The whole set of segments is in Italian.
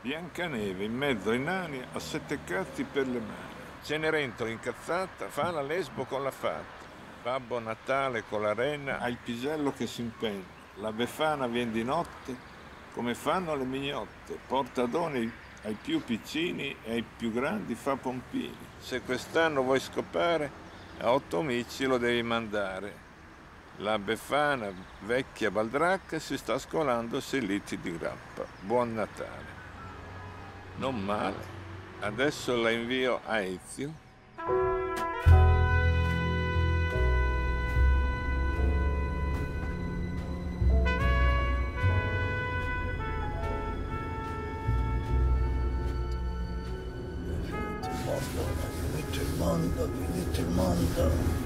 Biancaneve in mezzo ai nani ha 7 cazzi per le mani. Cenerentola incazzata fa la lesbo con la fatta. Babbo Natale con la rena ha il pisello che si impenna. La Befana vien di notte come fanno le mignotte. Porta doni ai più piccini e ai più grandi fa pompini. Se quest'anno vuoi scopare, a 8 amici lo devi mandare. La Befana vecchia baldracca si sta scolando sei litri di grappa. Buon Natale. Non male. Adesso la invio a Ezio. Finito il mondo, finito il mondo.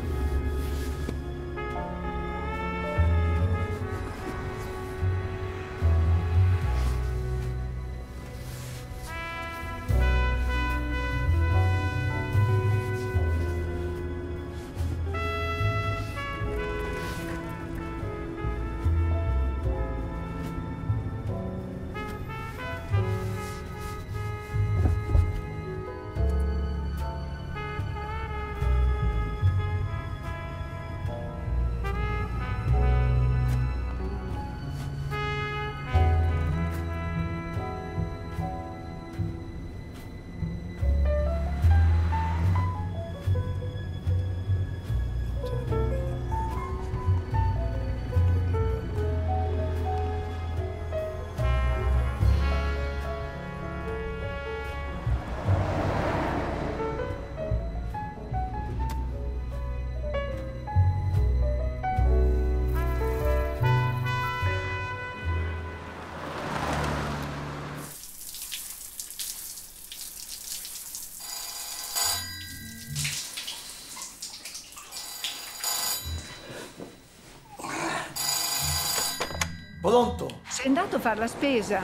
Pronto? Sei andato a fare la spesa?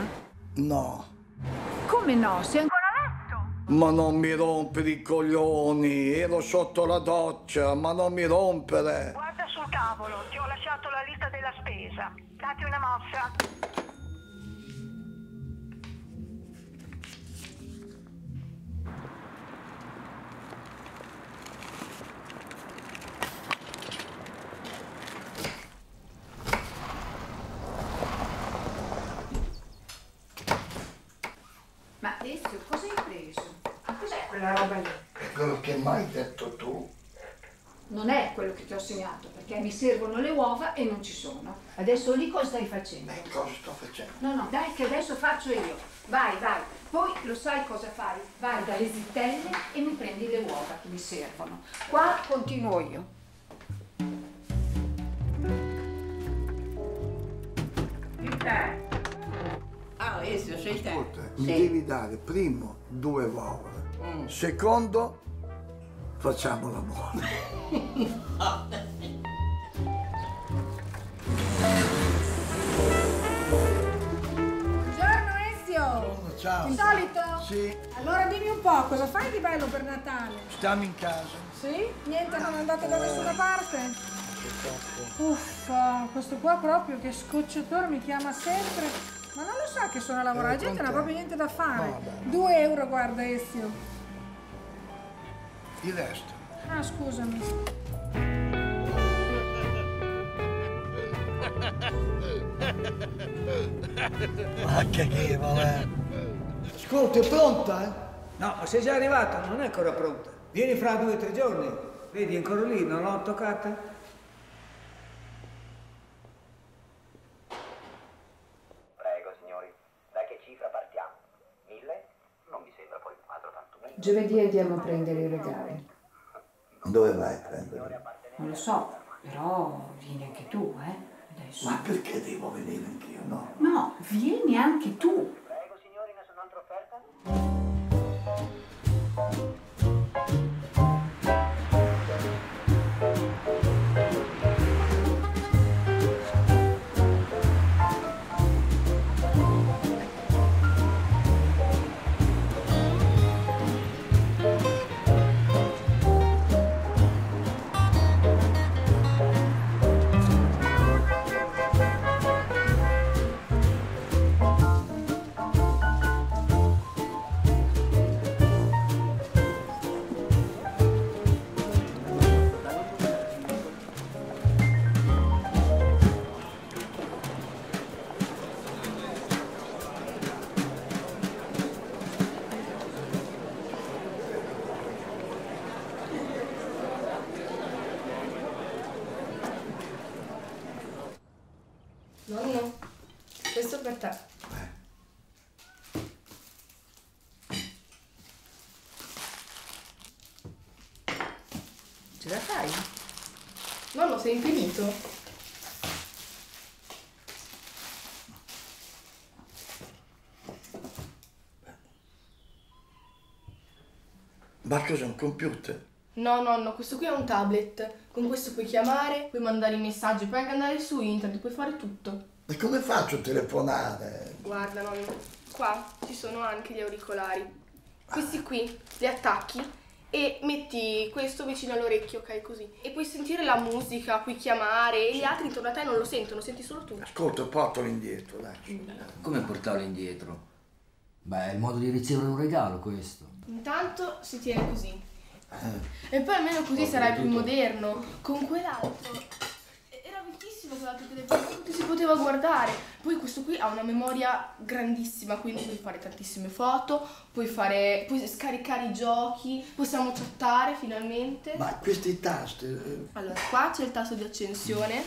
No. Come no? Sei ancora letto? Ma non mi rompere i coglioni, ero sotto la doccia, ma non mi rompere. Guarda sul tavolo, ti ho lasciato la lista della spesa. Datti una mossa. Ma Ezio, cosa hai preso? Ma cos'è quella roba lì? È quello che mi hai detto tu. Non è quello che ti ho segnato, perché mi servono le uova e non ci sono. Adesso lì cosa stai facendo? Beh, cosa sto facendo? No, no, dai che adesso faccio io. Vai, vai. Poi lo sai cosa fai? Vai dalle zittelle e mi prendi le uova che mi servono. Qua continuo io. Zittelle. Ah, Ezio, sei te. Ascolta, mi devi dare, primo, 2 uova. Secondo, facciamo la buona. Buongiorno, Ezio. Buongiorno, ciao. Il solito? Sì. Allora dimmi un po', cosa fai di bello per Natale? Stiamo in casa. Sì? Niente, non andate da nessuna parte? Uffa, questo qua proprio che scocciatore, mi chiama sempre. Ma non lo so che sono a lavorare, la gente non ha proprio niente da fare. No, 2 euro, guarda Ezio. Il resto. Ah, scusami. Ma che vabbè. Ascolta, è pronta? Eh? No, ma sei già arrivata, non è ancora pronta. Vieni fra 2 o 3 giorni. Vedi, ancora lì, non l'ho toccata. Giovedì andiamo a prendere i regali. Dove vai a prendere? Non lo so, però vieni anche tu, adesso. Ma perché devo venire anch'io, no? No, vieni anche tu. Prego, signori, ne sono un'altra offerta? Nonno, questo è per te. Ce la fai? Nonno, sei impedito. Ma cos'è, un computer? No, nonno, questo qui è un tablet. Con questo puoi chiamare, puoi mandare i messaggi, puoi anche andare su internet, puoi fare tutto. E come faccio a telefonare? Guarda, nonno, qua ci sono anche gli auricolari. Questi qui li attacchi e metti questo vicino all'orecchio, ok? Così. E puoi sentire la musica, puoi chiamare, e gli altri intorno a te non lo sentono, senti solo tu. Ascolta, portalo indietro, dai. Come portarlo indietro? Beh, è il modo di ricevere un regalo, questo. Intanto si tiene così. E poi almeno così sarai più moderno. Con quell'altro era vecchissimo, quell'altro che si poteva guardare. Poi questo qui ha una memoria grandissima, quindi puoi fare tantissime foto, puoi scaricare i giochi, possiamo chattare finalmente. Ma questi tasti... Allora, qua c'è il tasto di accensione,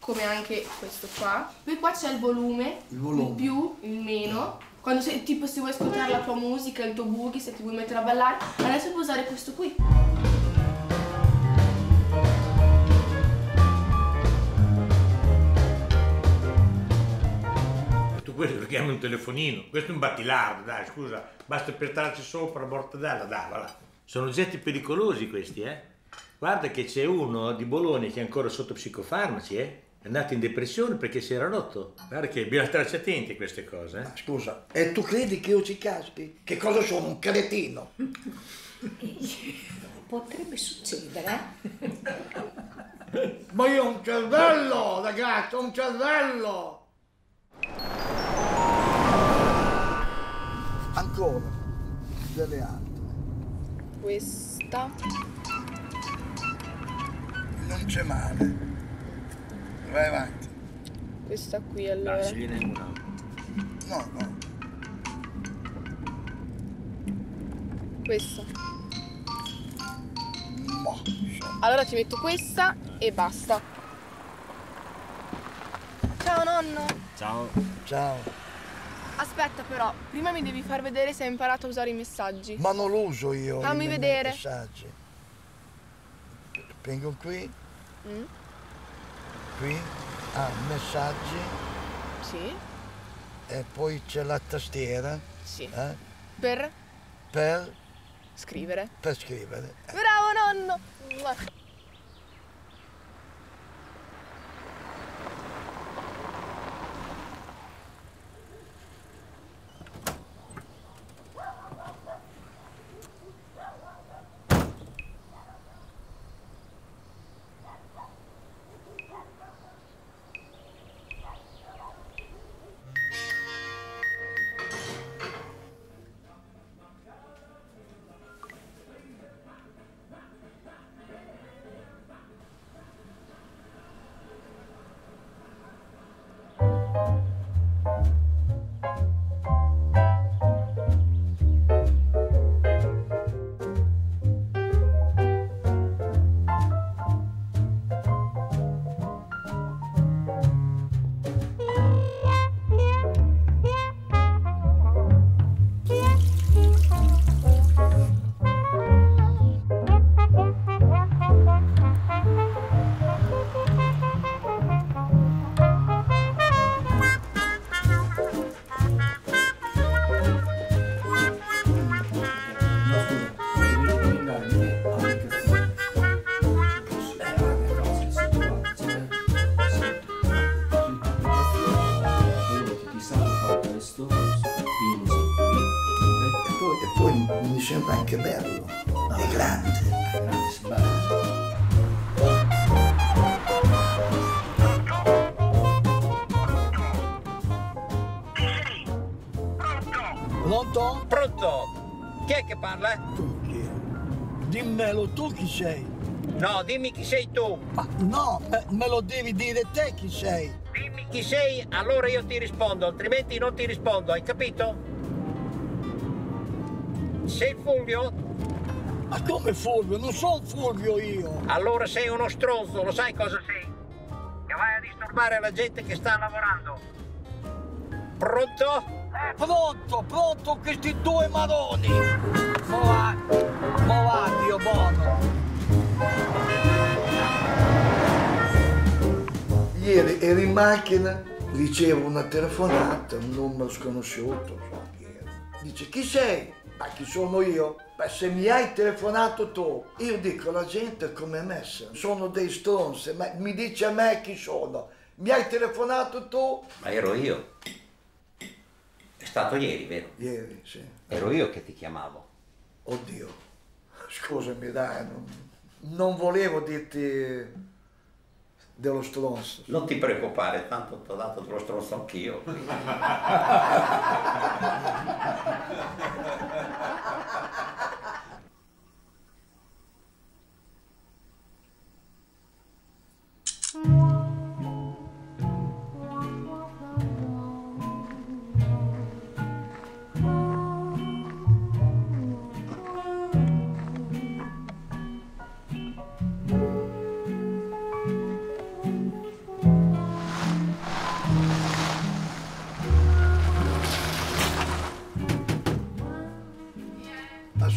come anche questo qua. Poi qua c'è il volume, il più, il meno. Quando sei, tipo, se vuoi ascoltare la tua musica, il tuo boogie, se ti vuoi mettere a ballare, adesso puoi usare questo qui. Tu questo lo chiami un telefonino, questo è un battilardo, dai, scusa, basta piattarci sopra, mortadella, davala. Sono oggetti pericolosi questi, eh? Guarda che c'è uno di Bologna che è ancora sotto psicofarmaci, eh? È andato in depressione perché si era rotto. Guarda che bisogna starci attenti a queste cose. Ma scusa, e tu credi che io ci caschi? Che cosa sono, un cretino? Potrebbe succedere. Ma io ho un cervello, ragazzo, ho un cervello! Ancora delle altre. Questa. Non c'è male. Vai avanti. Questa qui allora. Scegliene una. No, no. Questa. No. Allora ci metto questa e basta. Ciao nonno. Ciao. Ciao. Aspetta però, prima mi devi far vedere se hai imparato a usare i messaggi. Ma non lo uso io. Fammi vedere. Messaggi. Vengo qui. Qui, messaggi. Sì. E poi c'è la tastiera. Sì. Per? Per? Scrivere. Per scrivere. Bravo nonno! Mi sembra anche bello, è grande. Pronto? Pronto? Chi è che parla? Tu chi è? Dimmelo tu chi sei. No, dimmi chi sei tu. Ma no, me lo devi dire te chi sei. Dimmi chi sei, allora io ti rispondo, altrimenti non ti rispondo, hai capito? Sei Fulvio? Ma come Fulvio? Non sono Fulvio io! Allora sei uno stronzo, lo sai cosa sei? Che vai a disturbare fermare la gente che sta lavorando. Pronto? Pronto, questi due maroni! Mo va, Dio buono! Ieri ero in macchina, ricevo una telefonata, un numero sconosciuto, dice: chi sei? Ma chi sono io? Beh, se mi hai telefonato tu, io dico, la gente come è messa? Sono dei stronzi, ma mi dice a me chi sono. Mi hai telefonato tu? Ma ero io. È stato ieri, vero? Ieri, sì. Ero io che ti chiamavo. Oddio, scusami dai, non volevo dirti dello stronzo. Non ti preoccupare, tanto ti ho dato dello stronzo anch'io.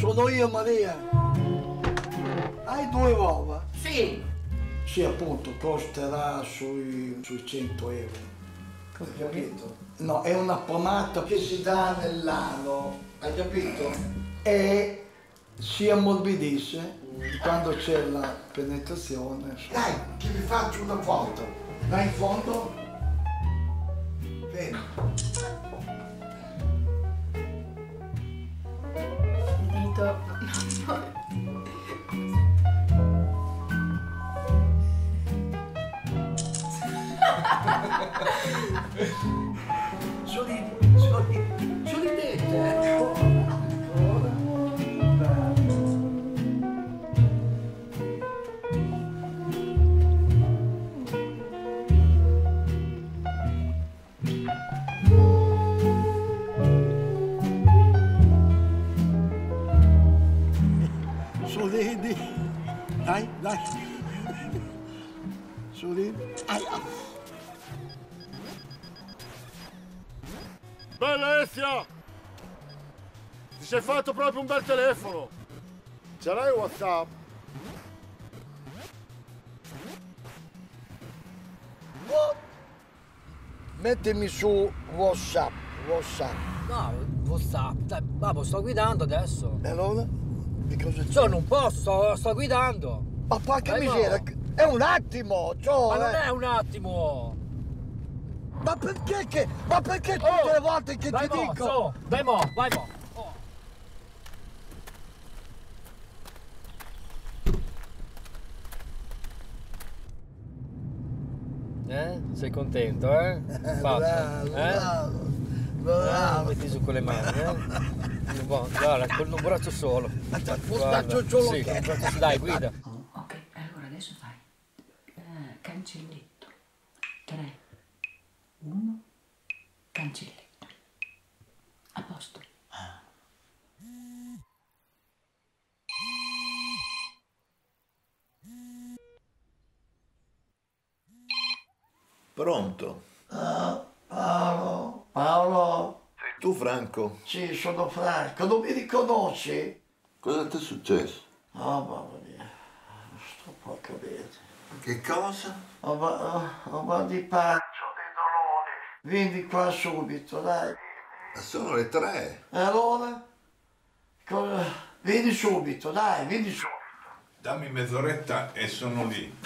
Sono io, Maria. Hai due uova? Sì. Sì, appunto, costerà sui 100 euro. Hai capito? No, è una pomata che si dà nell'ano, hai capito? E si ammorbidisce quando c'è la penetrazione. Dai, che vi faccio una foto. Dai in fondo. Bene. Sorridete. Sorridi, dai, sorridi, aia. Bella Estia, ti sei fatto proprio un bel telefono. Ce l'hai WhatsApp? What? Mettimi su WhatsApp. No, WhatsApp, dai, babbo, sto guidando adesso. E allora? Sono un po', sto guidando. Ma porca miseria, è un attimo! Cioè, ma non è un attimo! Ma perché tutte le volte che ti dico? Dai mo! Oh. Sei contento, eh? Fatto, bravo! Metti su con le mani, Guarda, con un braccio solo. Guarda, sì, un braccio solo. Dai, guida. Oh, ok, allora adesso fai cancelletto. 3, 1, cancelletto. A posto. Pronto? Paolo? Tu Franco? Sì, sono Franco. Non mi riconosci? Cosa ti è successo? Oh, mamma mia. Non sto proprio bene. Che cosa? Ho mal di pancia, dei dolori. Vieni qua subito, dai. Ma sono le 3. E allora? Vieni subito, dai, vieni subito. Dammi mezz'oretta e sono lì.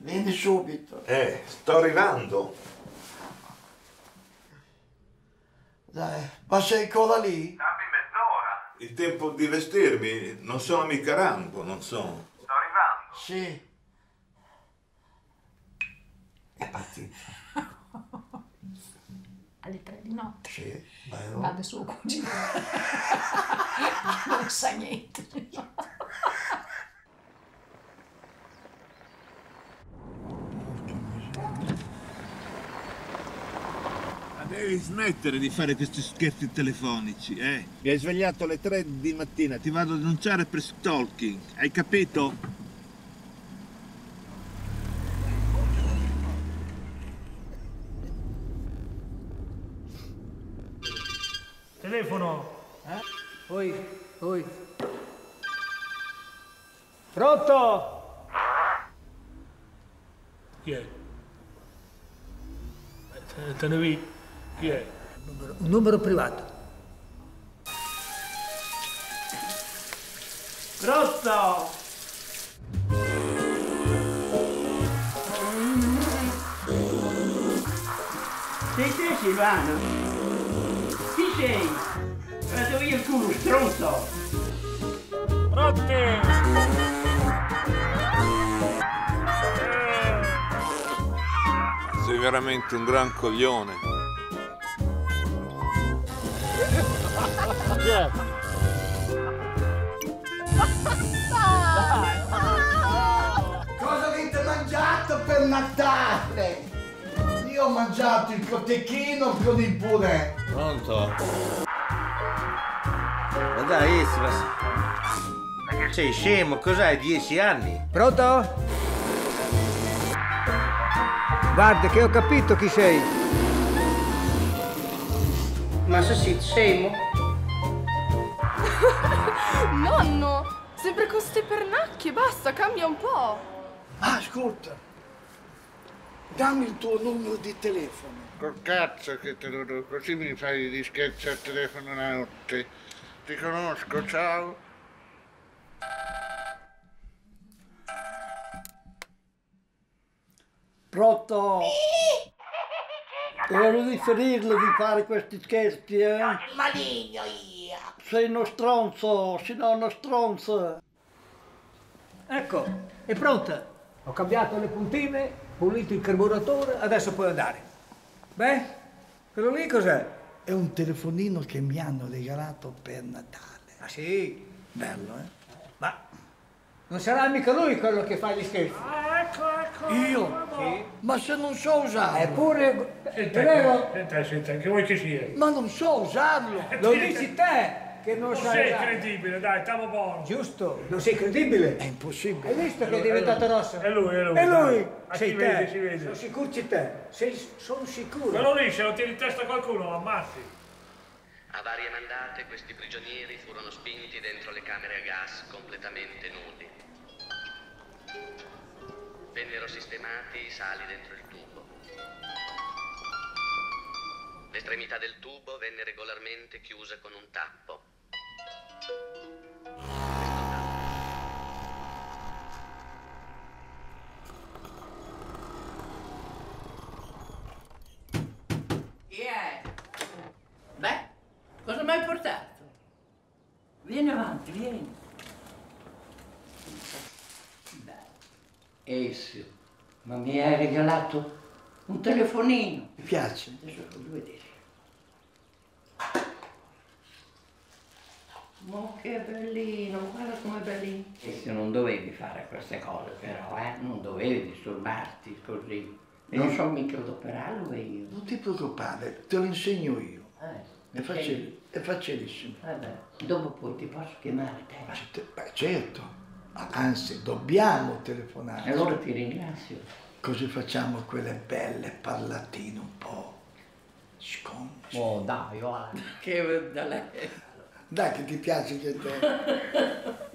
Vieni subito. Sto arrivando. Dai, ma sei ancora lì? Dammi mezz'ora. Il tempo di vestirmi, non sono mica Rambo, non sono. Sto arrivando. Sì. È partito. Alle 3 di notte? Sì. Vado suo cugino. Non sa niente. Devi smettere di fare questi scherzi telefonici, eh? Mi hai svegliato alle 3 di mattina, ti vado a denunciare per stalking, hai capito? Telefono! Eh? Oi! Pronto? Chi è? Te ne vi? Chi è? Un numero privato. Pronto? Sei te Silvano? Chi sei? Preso io il culo, stronzo! Pronti! Sei veramente un gran coglione. Yeah. Cosa avete mangiato per Natale? Io ho mangiato il cotechino con il purè. Pronto? Ma dai, ma sei scemo, cos'hai? 10 anni? Pronto? Guarda che ho capito chi sei. Ma se sei scemo? Nonno, sempre con ste pernacchie, basta, cambia un po'. Ascolta, dammi il tuo numero di telefono. Col cazzo che te lo do, così mi fai gli scherzi al telefono la notte. Ti conosco, ciao. Pronto? Volevo riferirle di fare questi scherzi, eh? Maligno io! Sei uno stronzo, se no uno stronzo! Ecco, è pronta! Ho cambiato le puntine, pulito il carburatore, adesso puoi andare. Beh, quello lì cos'è? È un telefonino che mi hanno regalato per Natale. Ah sì? Bello, eh? Ma non sarà mica lui quello che fa gli scherzi? Ah, ecco! Io? Sì. Ma se non so usarlo! Eppure... Senta, che vuoi che sia? Ma non so usarlo! Lo dici te che non sai usarlo! Non sei credibile, dai, stavo buono! Giusto! Non sei credibile? È impossibile! Hai visto che è diventato rosso? È lui! Sei te! Si vede. Sono sicuro di te! Sono sicuro! Quello lì, se lo tieni in testa a qualcuno, lo ammazzi! A varie mandate questi prigionieri furono spinti dentro le camere a gas completamente nudi. Vennero sistemati i sali dentro il tubo. L'estremità del tubo venne regolarmente chiusa con un tappo. Cosa mi hai portato? Vieni avanti, vieni. Ezio, ma mi hai regalato un telefonino. Mi piace. Adesso lo voglio vedere. Ma che bellino, guarda com'è bellino. Ezio, non dovevi fare queste cose però, eh? Non dovevi disturbarti così. Non so mica adoperarlo io. Non ti preoccupare, te lo insegno io. È facilissimo. Vabbè, dopo poi ti posso chiamare te. Beh, certo, anzi dobbiamo telefonare. Allora ti ringrazio. Così facciamo quelle belle parlatine un po' sconce. Oh dai, che da lei. Dai che ti piace che te.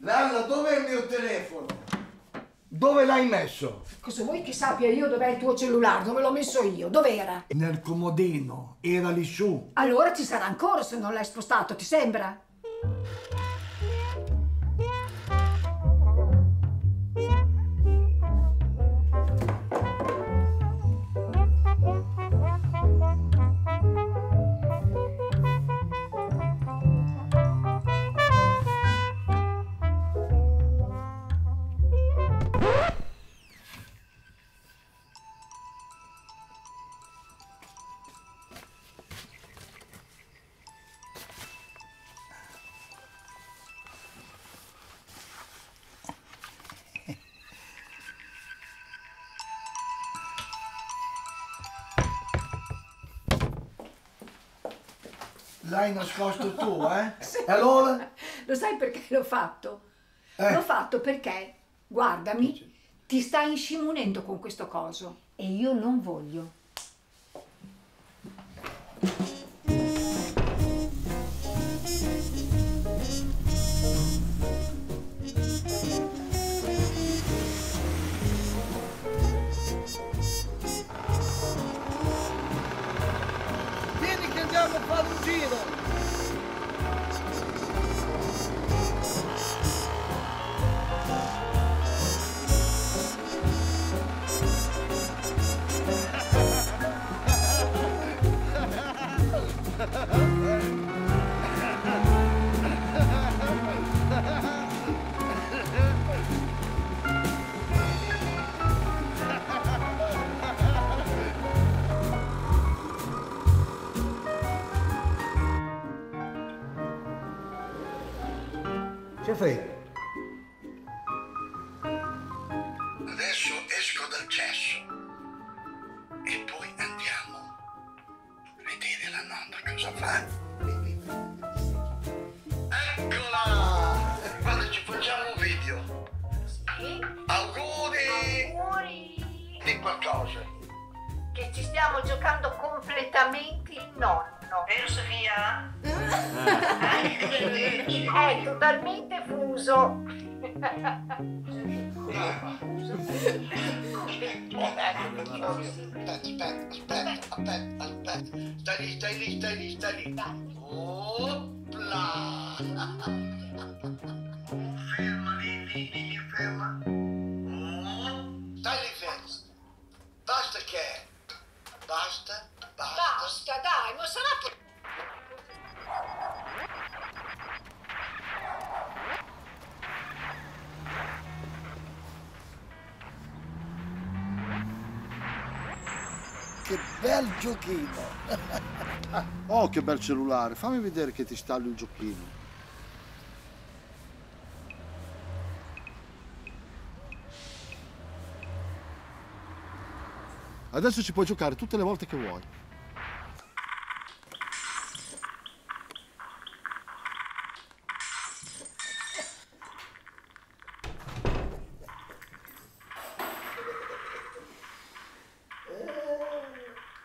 Laura, dov'è il mio telefono? Dove l'hai messo? Cosa vuoi che sappia io dov'è il tuo cellulare? Dove l'ho messo io? Dov'era? Nel comodino, era lì su. Allora ci sarà ancora se non l'hai spostato, ti sembra? L'hai nascosto tu, eh? Sì. Allora? Lo sai perché l'ho fatto? L'ho fatto perché, guardami, ti stai inscimunendo con questo coso e io non voglio. C'è freddo. Adesso esco dal cesso e poi andiamo a vedere la nonna cosa fa. Eccola! Guarda, ci facciamo un video. Sì? Auguri! Auguri! Di qualcosa. Che ci stiamo giocando completamente il nonno. Vero Sofia? È totalmente fuso. Aspetta. Stai lì. Opla. Ferma. Stai lì. Basta che. Basta. Basta, dai, non sarà che... Che bel giochino! Oh, che bel cellulare! Fammi vedere che ti stalli un giochino. Adesso ci puoi giocare tutte le volte che vuoi.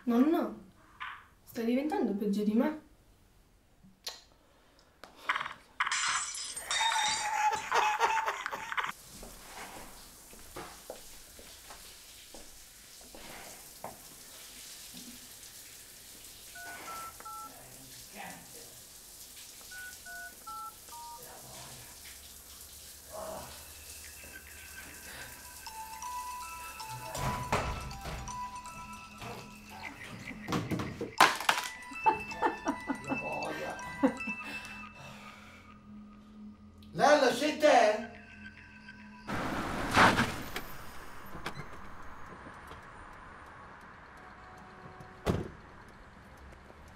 Nonno, stai diventando peggio di me. Sei te?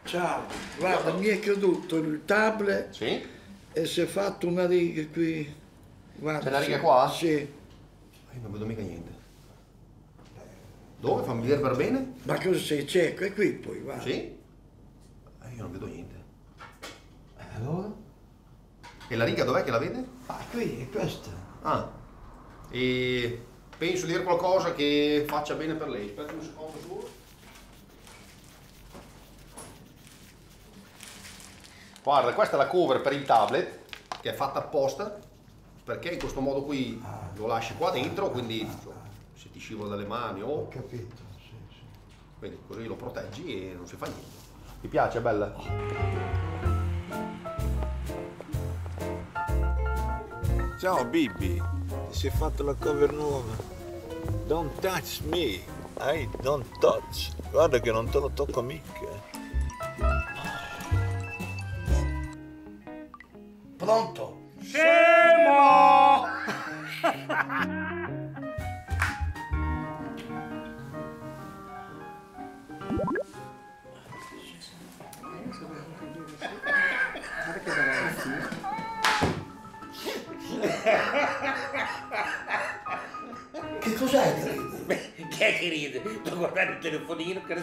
Ciao, guarda, mi è caduto il tablet. Sì? E si è fatto una riga qui. Guarda, c'è una riga qua? Sì. Io non vedo mica niente. Dove? Fammi vedere per bene? Ma cosa sei cieco? È qui poi, guarda. Sì? Io non vedo niente. Allora? E la riga dov'è che la vede? Ah, qui, è questa. Ah, e penso di dire qualcosa che faccia bene per lei. Aspetta un secondo solo. Guarda, questa è la cover per il tablet, che è fatta apposta, perché in questo modo qui lo lasci qua dentro, quindi se ti scivola dalle mani o... Ho capito, sì. Quindi così lo proteggi e non si fa niente. Ti piace, bella? Ciao Bibi, ti sei fatto la cover nuova. Don't touch me, I don't touch. Guarda che non te lo tocco mica. Pronto? Scemo! Guarda che davanti. Che cos'è che ride? Beh, chi è che ride? Devo guardare il telefonino che...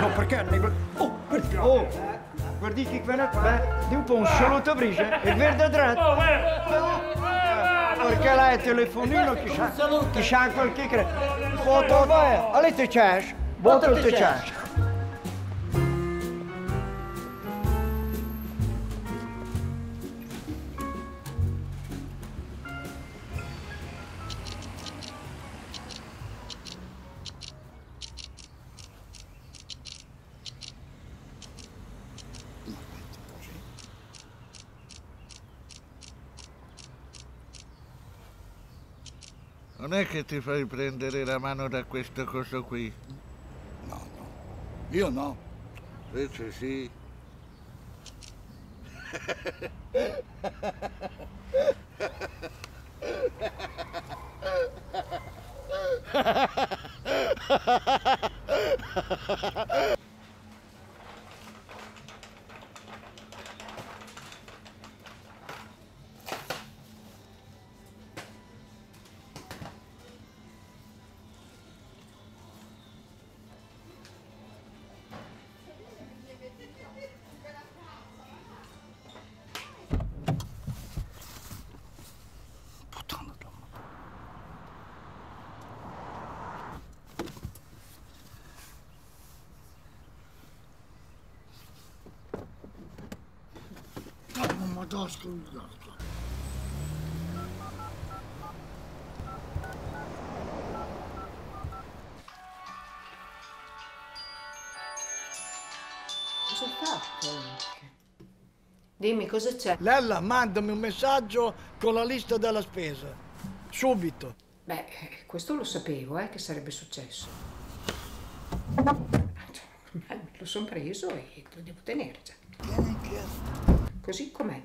No, perché? Oh, guardi qui, di un po' un solutabrice, il verde dritto. Perché là è telefonino, chi c'ha qualche crede. Voto, vai, allora ti c'è, voto ti c'è. Non è che ti fai prendere la mano da questo coso qui? No, no. Io no. Invece sì. Cosa fatto anche? Dimmi cosa c'è. Lella, mandami un messaggio con la lista della spesa. Subito. Beh, questo lo sapevo, che sarebbe successo. Lo sono preso e lo devo tenere già. Così com'è.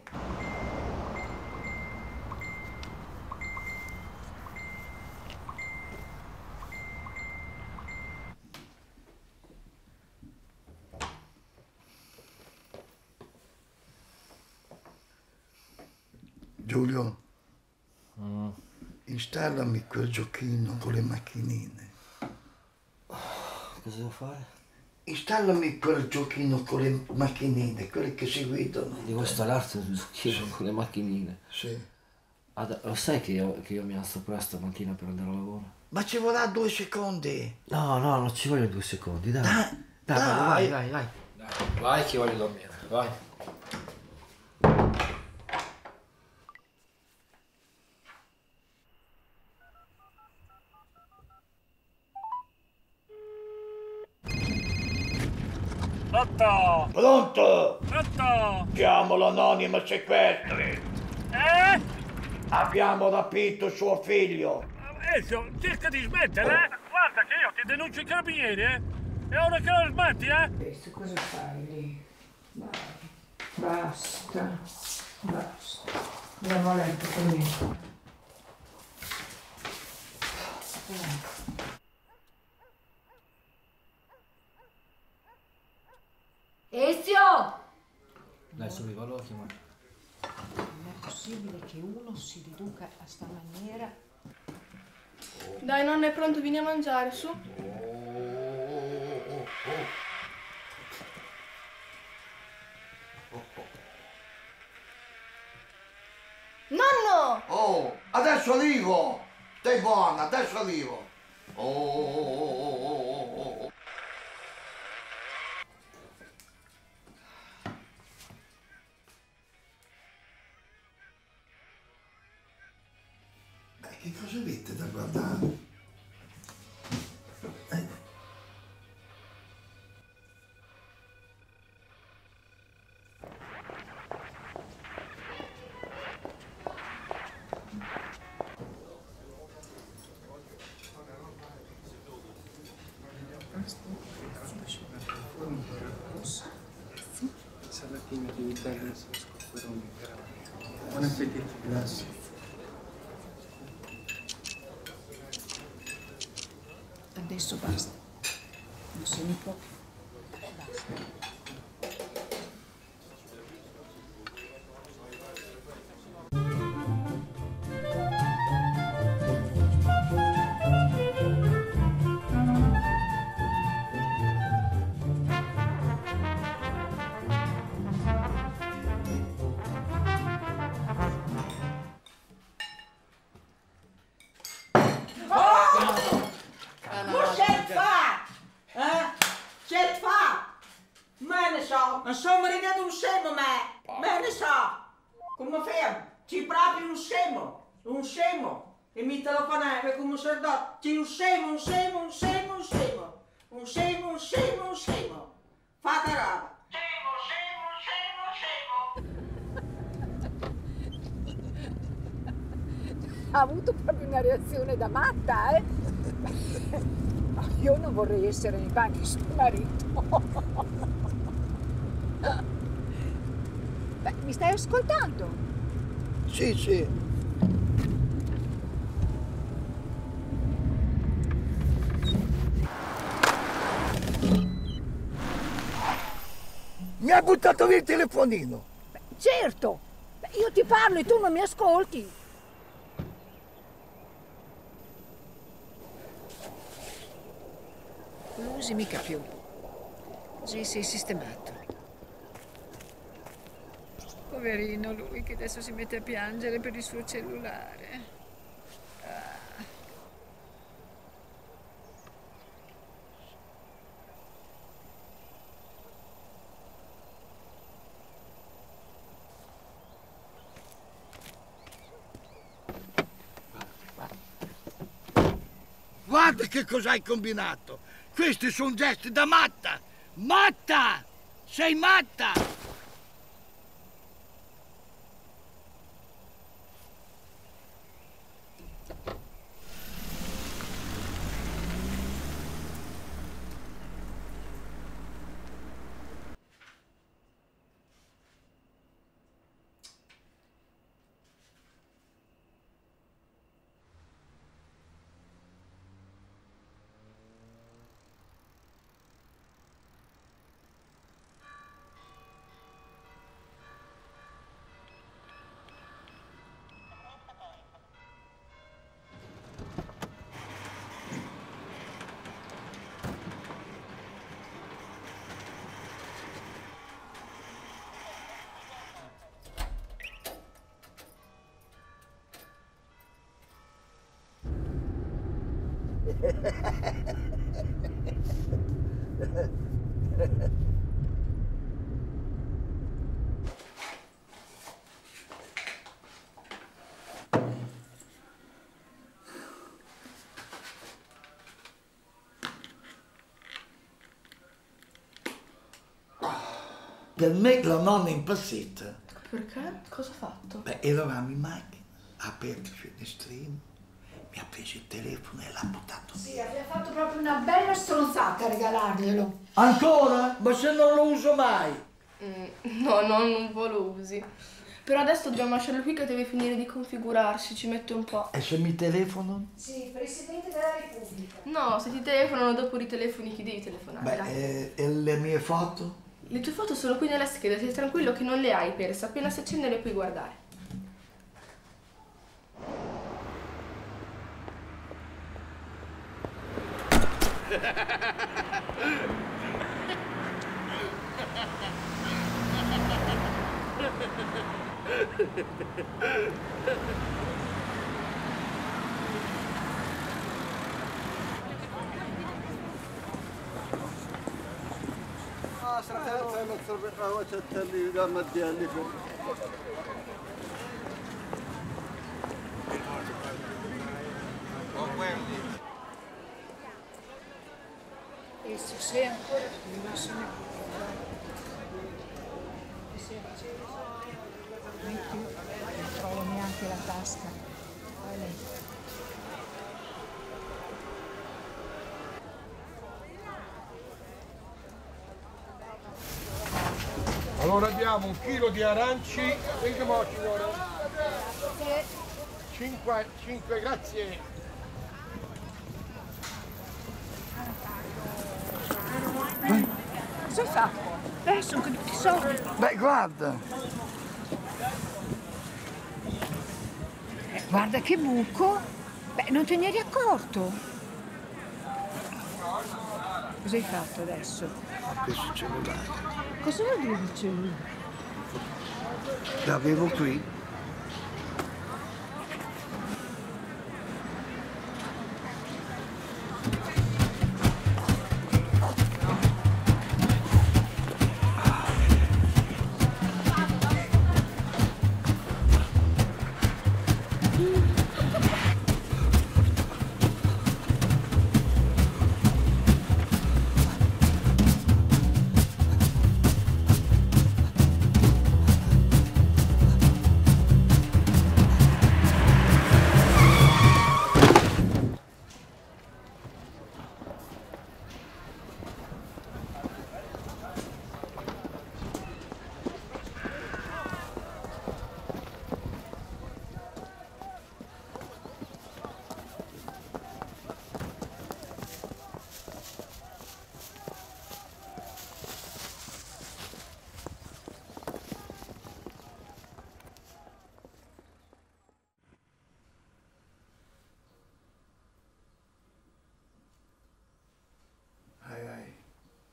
Giulio, installami quel giochino con le macchinine. Cosa devo fare? Installami quel giochino con le macchinine, quelle che si guidano. Devo installarti un giochino con le macchinine? Sì. Lo sai che io mi alzo presto mattina per andare al lavoro? Ma ci vorrà 2 secondi! No, no, non ci vogliono 2 secondi, dai! Dai, vai! Vai che voglio dormire, vai! Pronto? Pronto? Pronto? Chiamo l'anonimo sequestri. Eh? Abbiamo rapito suo figlio. Ezio, cerca di smettere, eh? Guarda che io ti denuncio i carabinieri, eh? È ora che lo smetti, eh? Questo cosa fai lì? Vai. Basta. Basta. Andiamo a letto con me. Ezio! Dai, subito lo chiamo. Non è possibile che uno si riduca a sta maniera. Dai, nonna, è pronto, vieni a mangiare, su. Nonno! Oh, adesso arrivo! Stai buona, adesso arrivo! Che cosa avete da guardare? Salatina di Italia, sono scoperone, buon appetito, grazie. Adesso basta, non se ne può più, basta. so, insomma ridate un semo me, ne so, come fai? Ci proprio un semo, e mi telefonava come un sacerdote, c'è un semo, fate roba. Ha avuto proprio una reazione da matta, eh? Io non vorrei essere nei panni di suo marito. Beh, mi stai ascoltando? Sì, sì. Mi ha buttato via il telefonino. Beh, certo, io ti parlo e tu non mi ascolti. Non usi mica più, così sei sistemato. Poverino lui che adesso si mette a piangere per il suo cellulare. Ah. Guarda che cosa hai combinato! Questi sono gesti da matta! Matta! Sei matta! Per me la nonna è impazzita. Perché? Cosa ha fatto? Beh, eravamo in macchina, ha aperto il finestrino, mi ha preso il telefono e l'ha buttato via. Sì, aveva fatto proprio una bella stronzata a regalarglielo. Ancora? Ma se non lo uso mai? No, no, non lo usi. Però adesso dobbiamo lasciarlo qui che deve finire di configurarsi, ci mette un po'. E se mi telefonano? Sì, Presidente della Repubblica. No, se ti telefonano dopo i telefoni chi devi telefonare. Beh, e le mie foto? Le tue foto sono qui nella scheda, sei tranquillo che non le hai perse, appena si accende le puoi guardare. E se sei ancora rimasto nel cuore, non trovo neanche la tasca. Allora abbiamo un chilo di aranci, 5, grazie. Cosa fa? Sono tutti soldi. Beh, guarda. Guarda che buco. Beh, non te ne eri accorto. Cosa hai fatto adesso? Ho preso il cellulare. Cosa vuol dire il cellulare? L'avevo qui.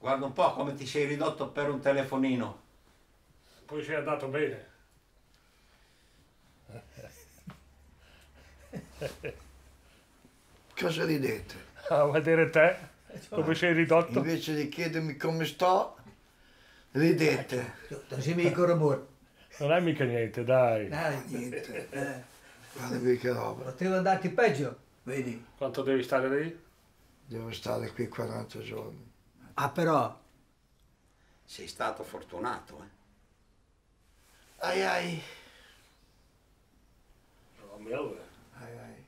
Guarda un po' come ti sei ridotto per un telefonino. Poi sei andato bene. Cosa ridete? A vedere te, come sei ridotto. Invece di chiedermi come sto, ridete. Non si mica rumore. Non è mica niente, dai. Dai, niente. Guarda qui che roba. Potevo andarti peggio, vedi. Quanto devi stare lì? Devo stare qui 40 giorni. Ah, però... Sei stato fortunato, eh? Ai ai. Ai ai.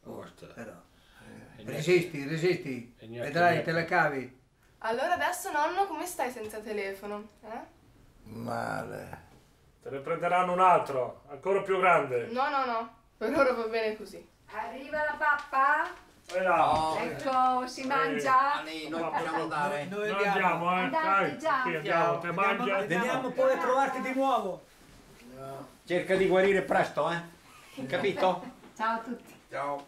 Forza. Però. Ai, ai. Resisti, resisti. Vedrai, te la cavi. Allora adesso, nonno, come stai senza telefono? Eh? Male. Te ne prenderanno un altro, ancora più grande. No, no, no. Per ora va bene così. Arriva la pappa. No. Ecco, si mangia. Lì, noi possiamo andare. Noi andiamo, Dai, già. Sì, andiamo, te mangia. Vediamo poi a trovarti di nuovo. No. Cerca di guarire presto, eh? Capito? Ciao a tutti. Ciao.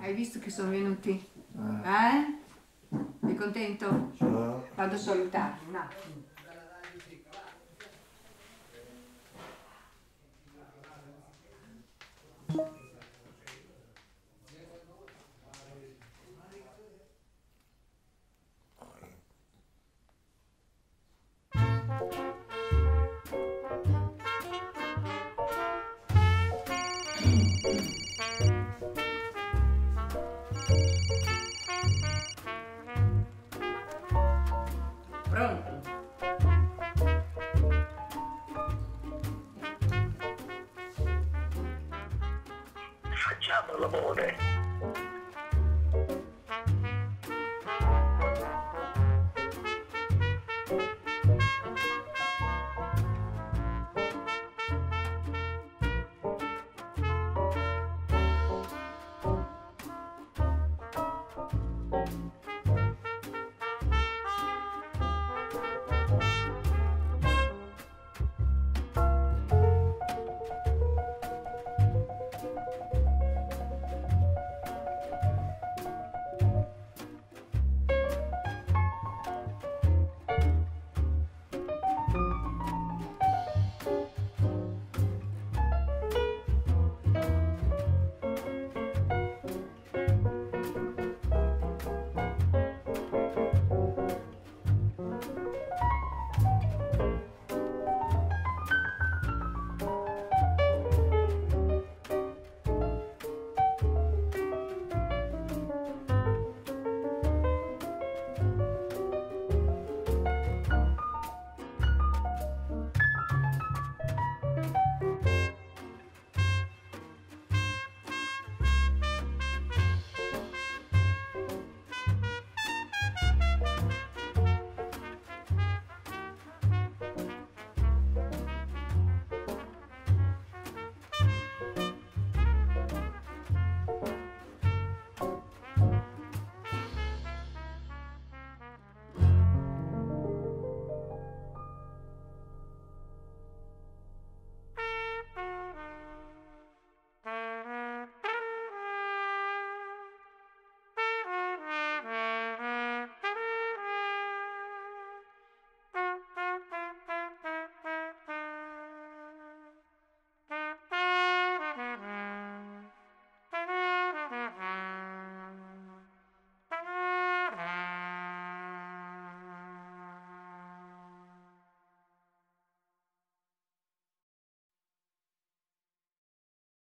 Hai visto che sono venuti? Eh? Sei contento? Vado a salutarli, un attimo. Facciamo l'amore.